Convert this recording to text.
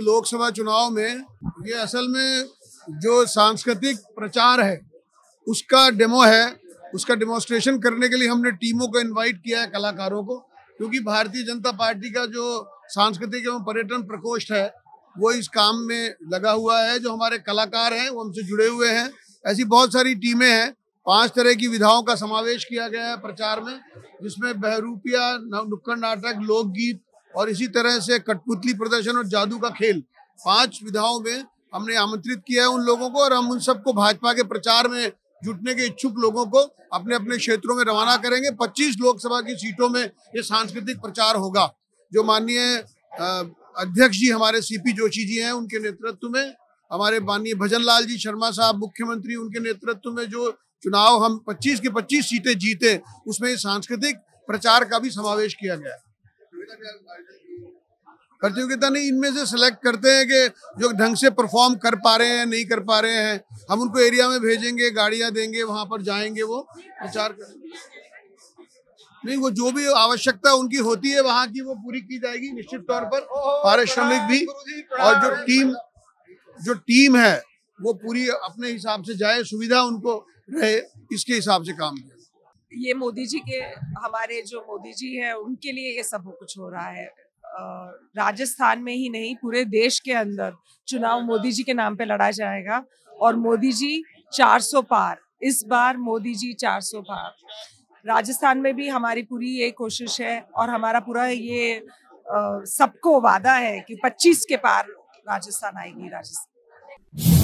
कि लोकसभा चुनाव में ये असल में जो सांस्कृतिक प्रचार है उसका डेमो है, उसका डेमोस्ट्रेशन करने के लिए हमने टीमों को इनवाइट किया है, कलाकारों को, क्योंकि भारतीय जनता पार्टी का जो सांस्कृतिक एवं पर्यटन प्रकोष्ठ है वो इस काम में लगा हुआ है। जो हमारे कलाकार हैं वो हमसे जुड़े हुए हैं, ऐसी बहुत सारी टीमें हैं। 5 तरह की विधाओं का समावेश किया गया है प्रचार में, जिसमें बहरूपिया, नुक्कड़ नाटक, लोकगीत और इसी तरह से कठपुतली प्रदर्शन और जादू का खेल, 5 विधाओं में हमने आमंत्रित किया है उन लोगों को। और हम उन सबको भाजपा के प्रचार में जुटने के इच्छुक लोगों को अपने अपने क्षेत्रों में रवाना करेंगे। 25 लोकसभा की सीटों में ये सांस्कृतिक प्रचार होगा, जो माननीय अध्यक्ष जी हमारे सीपी जोशी जी हैं उनके नेतृत्व में, हमारे माननीय भजनलाल जी शर्मा साहब मुख्यमंत्री उनके नेतृत्व में जो चुनाव हम 25 के 25 सीटें जीते, उसमें सांस्कृतिक प्रचार का भी समावेश किया गया है। प्रतियोगिता नहीं, इनमें से सिलेक्ट करते हैं कि जो ढंग से परफॉर्म कर पा रहे हैं, नहीं कर पा रहे हैं, हम उनको एरिया में भेजेंगे, गाड़ियां देंगे, वहां पर जाएंगे, वो प्रचार करेंगे। नहीं, वो जो भी आवश्यकता उनकी होती है वहां की वो पूरी की जाएगी निश्चित तौर पर, पारिश्रमिक भी, और जो टीम है वो पूरी अपने हिसाब से जाए, सुविधा उनको रहे, इसके हिसाब से काम किया। ये मोदी जी के, हमारे जो मोदी जी हैं उनके लिए ये सब कुछ हो रहा है। राजस्थान में ही नहीं, पूरे देश के अंदर चुनाव मोदी जी के नाम पे लड़ा जाएगा। और मोदी जी 400 पार, इस बार मोदी जी 400 पार। राजस्थान में भी हमारी पूरी ये कोशिश है और हमारा पूरा ये सबको वादा है कि 25 के पार राजस्थान आएगी। राजस्थान